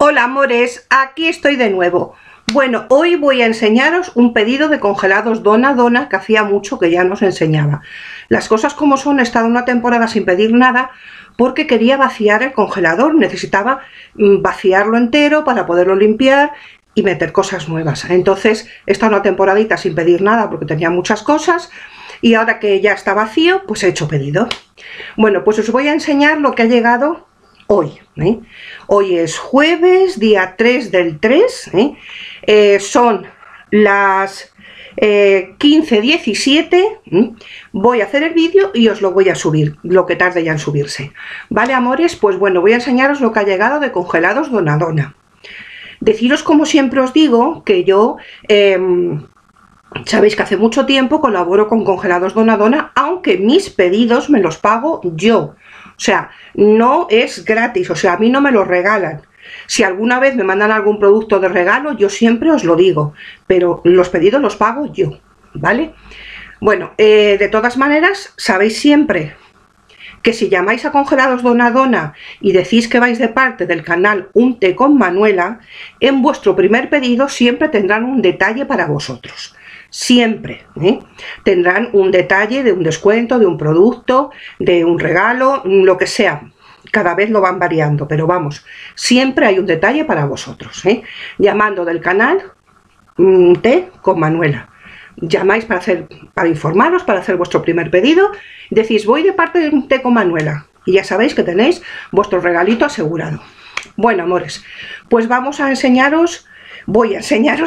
Hola amores, aquí estoy de nuevo. Bueno, hoy voy a enseñaros un pedido de congelados Doña Dona que hacía mucho que ya no os enseñaba. Las cosas como son, he estado una temporada sin pedir nada porque quería vaciar el congelador, necesitaba vaciarlo entero para poderlo limpiar y meter cosas nuevas. Entonces he estado una temporadita sin pedir nada porque tenía muchas cosas y ahora que ya está vacío, pues he hecho pedido. Bueno, pues os voy a enseñar lo que ha llegado hoy, ¿eh? Hoy es jueves, día 3 del 3, ¿eh? Son las 15:17, ¿eh? Voy a hacer el vídeo y os lo voy a subir, lo que tarde ya en subirse. Vale, amores, pues bueno, voy a enseñaros lo que ha llegado de congelados Doña Dona. Deciros, como siempre os digo, que yo... sabéis que hace mucho tiempo colaboro con congelados Doña Dona, aunque mis pedidos me los pago yo. O sea, no es gratis, o sea, a mí no me lo regalan. Si alguna vez me mandan algún producto de regalo, yo siempre os lo digo, pero los pedidos los pago yo, ¿vale? Bueno, de todas maneras, sabéis siempre que si llamáis a congelados Doña Dona y decís que vais de parte del canal Un Té con Manuela, en vuestro primer pedido siempre tendrán un detalle para vosotros. Siempre, ¿eh? Tendrán un detalle de un descuento, de un producto, de un regalo, lo que sea. Cada vez lo van variando, pero vamos, siempre hay un detalle para vosotros, ¿eh? Llamando del canal Un Té con Manuela. Llamáis para informaros, para hacer vuestro primer pedido. Decís, voy de parte de Un Té con Manuela. Y ya sabéis que tenéis vuestro regalito asegurado. Bueno, amores, pues voy a enseñaros,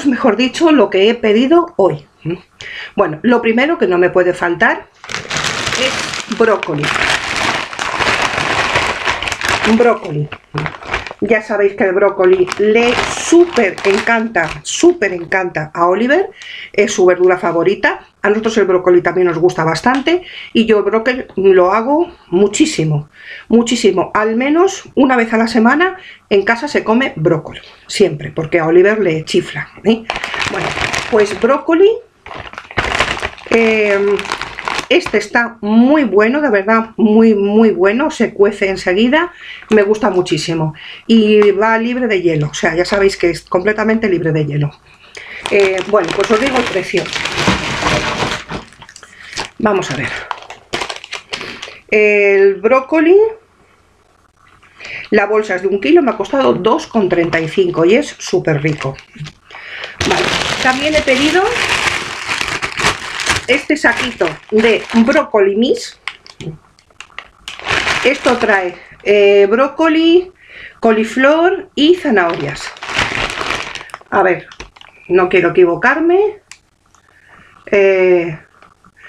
mejor dicho, lo que he pedido hoy. Bueno, lo primero que no me puede faltar es brócoli. Brócoli. Ya sabéis que el brócoli le súper encanta a Oliver. Es su verdura favorita. A nosotros el brócoli también nos gusta bastante. Y yo brócoli lo hago muchísimo, muchísimo. Al menos una vez a la semana en casa se come brócoli. Siempre, porque a Oliver le chifla, ¿eh? Bueno, pues brócoli. Este está muy bueno, de verdad, muy bueno, se cuece enseguida, me gusta muchísimo. Y va libre de hielo, o sea, ya sabéis que es completamente libre de hielo. Bueno, pues os digo el precio. Vamos a ver. El brócoli, la bolsa es de 1 kilo, me ha costado 2,35 y es súper rico. Vale, también he pedido... este saquito de brócoli mix. Esto trae brócoli, coliflor y zanahorias. A ver, no quiero equivocarme.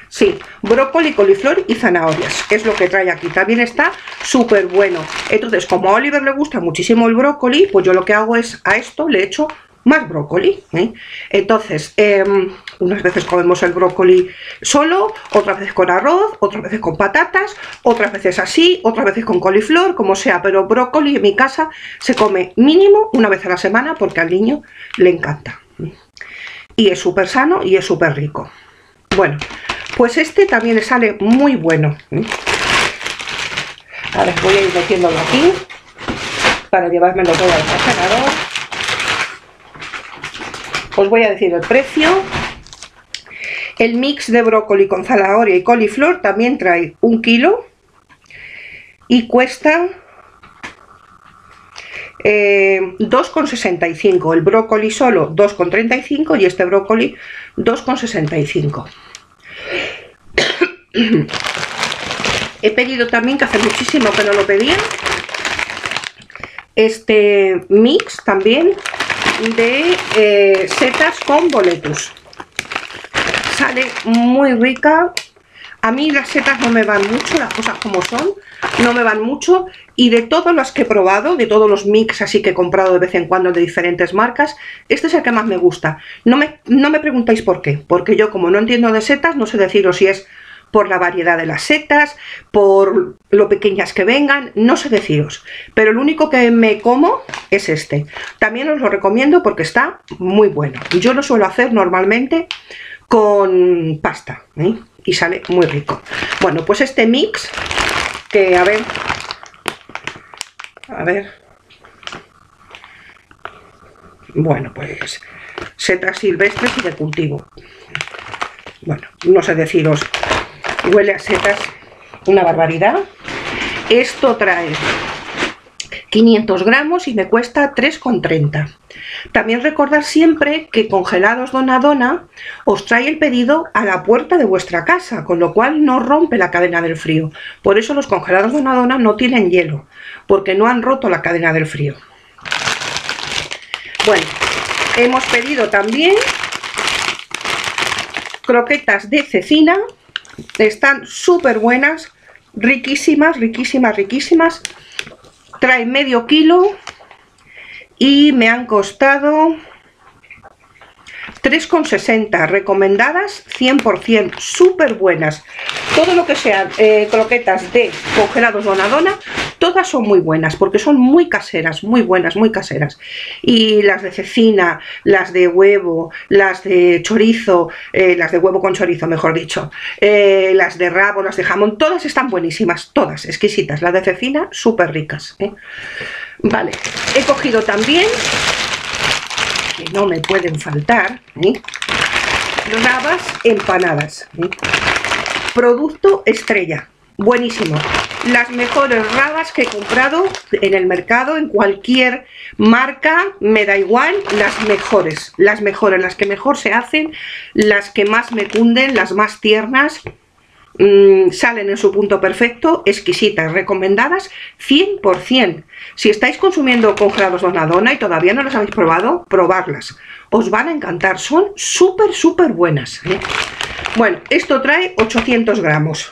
Sí, brócoli, coliflor y zanahorias es lo que trae aquí. También está súper bueno. Entonces, como a Oliver le gusta muchísimo el brócoli, pues yo lo que hago es a esto le echo más brócoli, ¿eh? Entonces, unas veces comemos el brócoli solo, otras veces con arroz, otras veces con patatas, otras veces así, otras veces con coliflor, como sea, pero brócoli en mi casa se come mínimo una vez a la semana porque al niño le encanta. Y es súper sano y es súper rico. Bueno, pues este también le sale muy bueno, ¿eh? Ahora voy a ir metiéndolo aquí para llevármelo todo al congelador. Os voy a decir el precio. El mix de brócoli con zanahoria y coliflor también trae 1 kilo y cuesta 2,65. El brócoli solo 2,35 y este brócoli 2,65. He pedido también, que hace muchísimo que no lo pedía, este mix también de setas con boletus. Sale muy rica. A mí las setas no me van mucho, las cosas como son, no me van mucho, y de todas las que he probado, de todos los mix así que he comprado de vez en cuando de diferentes marcas, este es el que más me gusta. No me preguntáis por qué, porque yo, como no entiendo de setas, no sé deciros si es por la variedad de las setas, por lo pequeñas que vengan, no sé deciros, pero el único que me como es este. También os lo recomiendo porque está muy bueno. Yo lo suelo hacer normalmente con pasta, ¿eh? Y sale muy rico. Bueno, pues este mix, que a ver, Bueno, pues setas silvestres y de cultivo. Bueno, no sé deciros, huele a setas una barbaridad. Esto trae 500 gramos y me cuesta 3,30. También recordad siempre que Congelados Doña Dona os trae el pedido a la puerta de vuestra casa, con lo cual no rompe la cadena del frío. Por eso los Congelados Doña Dona no tienen hielo, porque no han roto la cadena del frío. Bueno, hemos pedido también croquetas de cecina. Están súper buenas, riquísimas, riquísimas, riquísimas. Trae medio kilo y me han costado 3,60, recomendadas 100%, súper buenas. Todo lo que sean croquetas de Congelados Doña Dona, todas son muy buenas porque son muy caseras, muy buenas, muy caseras. Y las de cecina, las de huevo, las de chorizo, las de huevo con chorizo, mejor dicho, las de rabo, las de jamón, todas están buenísimas, todas exquisitas. Las de cecina, súper ricas, ¿eh? Vale, he cogido también, que no me pueden faltar, ¿eh?, rabas empanadas, ¿eh? Producto estrella, buenísimo. Las mejores rabas que he comprado en el mercado, en cualquier marca, me da igual, las mejores, las que mejor se hacen, las que más me cunden, las más tiernas, salen en su punto perfecto, exquisitas, recomendadas 100%. Si estáis consumiendo Congelados Doña Dona y todavía no las habéis probado, probadlas, os van a encantar, son súper súper buenas, ¿eh? Bueno, esto trae 800 gramos.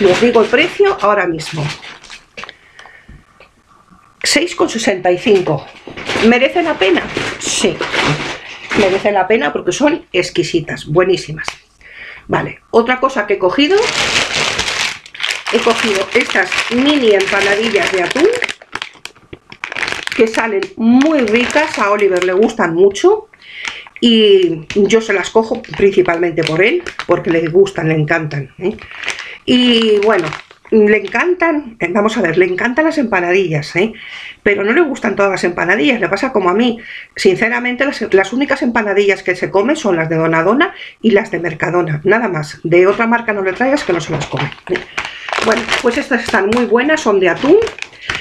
Les digo el precio ahora mismo, 6,65. ¿Merece la pena? Sí, merece la pena porque son exquisitas, buenísimas. Vale, otra cosa que he cogido estas mini empanadillas de atún, que salen muy ricas, a Oliver le gustan mucho y yo se las cojo principalmente por él, porque le gustan, le encantan, ¿eh? Y bueno, le encantan, vamos a ver, le encantan las empanadillas, ¿eh? Pero no le gustan todas las empanadillas, le pasa como a mí. Sinceramente, las únicas empanadillas que se come son las de Doña Dona y las de Mercadona, nada más. De otra marca no le traigas, que no se las come, ¿eh? Bueno, pues estas están muy buenas, son de atún.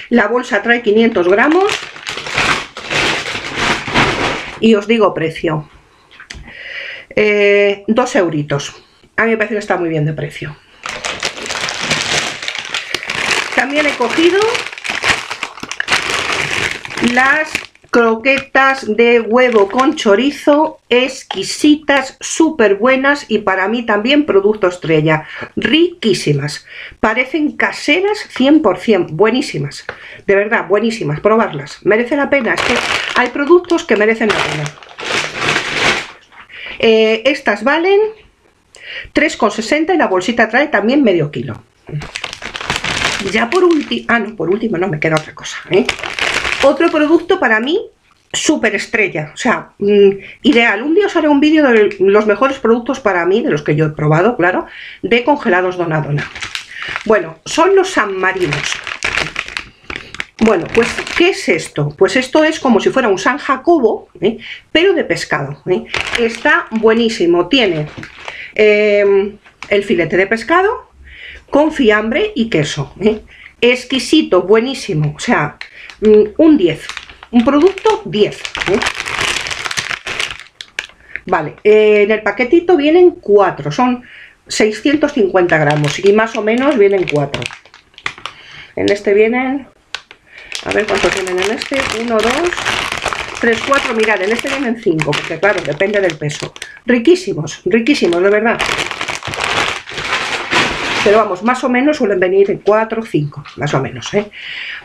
La bolsa trae 500 gramos. Y os digo precio. 2 euritos. A mí me parece que está muy bien de precio. También he cogido las croquetas de huevo con chorizo, exquisitas, súper buenas y para mí también producto estrella, riquísimas, parecen caseras 100%, buenísimas, de verdad, buenísimas, probarlas, merece la pena, es que hay productos que merecen la pena. Estas valen 3,60 y la bolsita trae también medio kilo. Ya por último, no, me queda otra cosa, ¿eh? Otro producto para mí súper estrella, o sea, ideal. Un día os haré un vídeo de los mejores productos para mí, de los que yo he probado, claro, de Congelados Doña Dona. Bueno, son los San Marinos. Bueno, pues, ¿qué es esto? Pues esto es como si fuera un San Jacobo, ¿eh?, pero de pescado, ¿eh? Está buenísimo, tiene el filete de pescado con fiambre y queso, ¿eh? Exquisito, buenísimo, o sea, un 10, un producto 10, ¿eh? Vale, en el paquetito vienen 4, son 650 gramos y más o menos vienen 4. En este vienen, a ver cuántos vienen en este, 1, 2, 3, 4, mirad, en este vienen 5, porque claro, depende del peso. Riquísimos, riquísimos, de verdad. Pero vamos, más o menos suelen venir en 4 o 5, más o menos, ¿eh?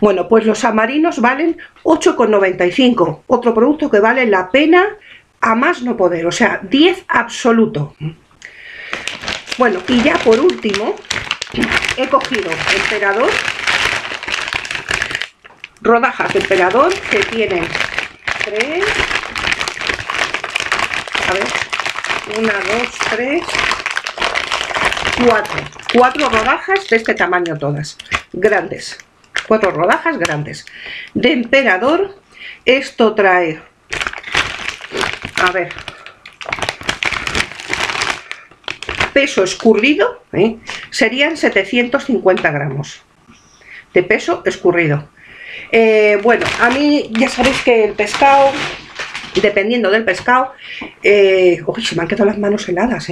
Bueno, pues los San Marinos valen 8,95, otro producto que vale la pena a más no poder, o sea, 10 absoluto. Bueno, y ya por último, he cogido emperador, rodajas de emperador que tienen 3, a ver, 1, 2, 3, 4 rodajas de este tamaño todas, grandes, 4 rodajas grandes de emperador. Esto trae, a ver, peso escurrido, serían 750 gramos de peso escurrido. Bueno, a mí ya sabéis que el pescado, dependiendo del pescado, uy, se me han quedado las manos heladas,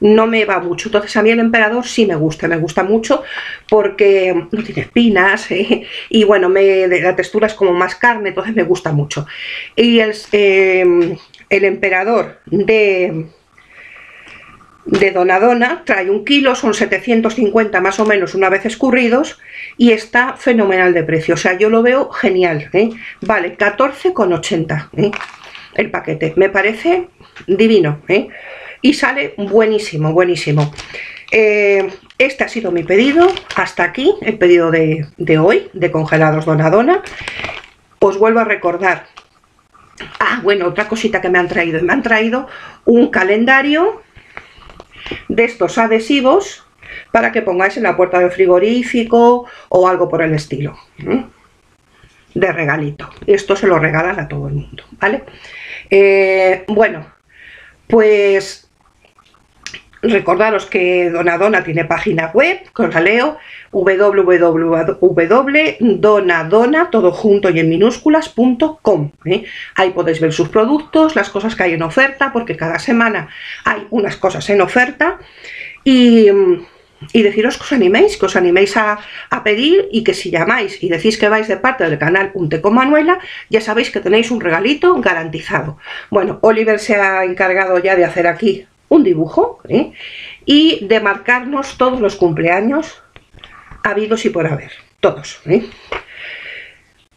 no me va mucho. Entonces a mí el emperador sí me gusta mucho porque no tiene espinas, y bueno, la textura es como más carne, entonces me gusta mucho. Y el emperador de Doña Dona trae 1 kilo, son 750 más o menos una vez escurridos, y está fenomenal de precio, o sea, yo lo veo genial, vale 14,80 el paquete, me parece divino, y sale buenísimo, buenísimo. Este ha sido mi pedido, hasta aquí el pedido de hoy, de congelados Doña Dona. Os vuelvo a recordar, bueno, otra cosita que me han traído un calendario de estos adhesivos para que pongáis en la puerta del frigorífico o algo por el estilo, de regalito. Esto se lo regalan a todo el mundo, ¿vale? Bueno, pues recordaros que Doña Dona tiene página web, que os la leo, www.donadona, todo junto y en minúsculas.com. Ahí podéis ver sus productos, las cosas que hay en oferta, porque cada semana hay unas cosas en oferta. Y deciros que os animéis a pedir, y que si llamáis y decís que vais de parte del canal Un Té con Manuela, ya sabéis que tenéis un regalito garantizado. Bueno, Oliver se ha encargado ya de hacer aquí un dibujo, y de marcarnos todos los cumpleaños habidos y por haber, todos,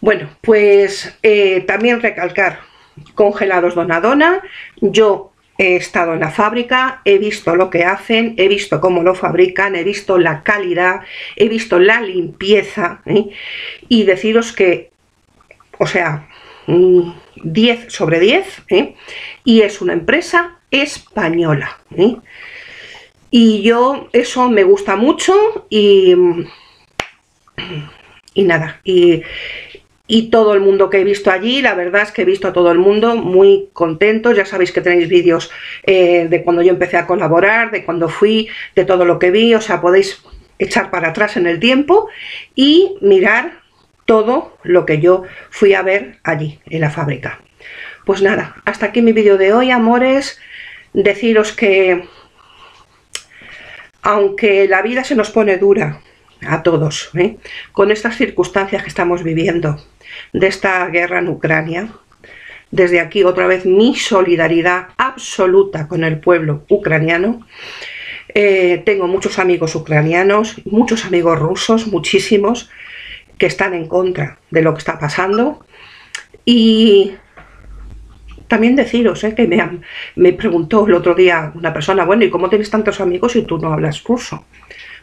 Bueno, pues también recalcar, congelados Doña Dona, yo he estado en la fábrica, he visto lo que hacen, he visto cómo lo fabrican, he visto la calidad, he visto la limpieza, y deciros que, o sea, 10 sobre 10, y es una empresa española, y yo eso me gusta mucho, y nada, y todo el mundo que he visto allí, la verdad es que he visto a todo el mundo muy contento. Ya sabéis que tenéis vídeos de cuando yo empecé a colaborar, de cuando fui, de todo lo que vi, o sea, podéis echar para atrás en el tiempo y mirar todo lo que yo fui a ver allí, en la fábrica. Pues nada, hasta aquí mi vídeo de hoy, amores. Deciros que, aunque la vida se nos pone dura a todos, con estas circunstancias que estamos viviendo, de esta guerra en Ucrania, desde aquí otra vez mi solidaridad absoluta con el pueblo ucraniano. Tengo muchos amigos ucranianos, muchos amigos rusos, muchísimos, que están en contra de lo que está pasando. Y también deciros, que me preguntó el otro día una persona, bueno, ¿y cómo tienes tantos amigos si tú no hablas ruso?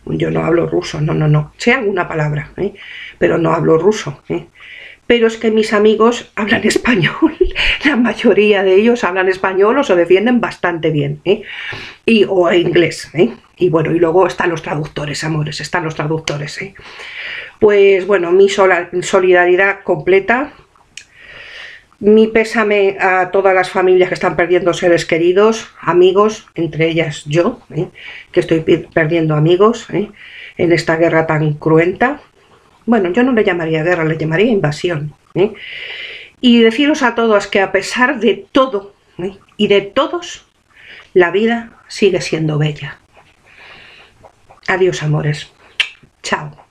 Yo no hablo ruso, no, sé alguna palabra, pero no hablo ruso, pero es que mis amigos hablan español, la mayoría de ellos hablan español o se defienden bastante bien, o inglés, y bueno, y luego están los traductores, amores, están los traductores, pues bueno, mi solidaridad completa, mi pésame a todas las familias que están perdiendo seres queridos, amigos, entre ellas yo, que estoy perdiendo amigos en esta guerra tan cruenta. Bueno, yo no le llamaría guerra, le llamaría invasión. Y deciros a todas que a pesar de todo y de todos, la vida sigue siendo bella. Adiós, amores. Chao.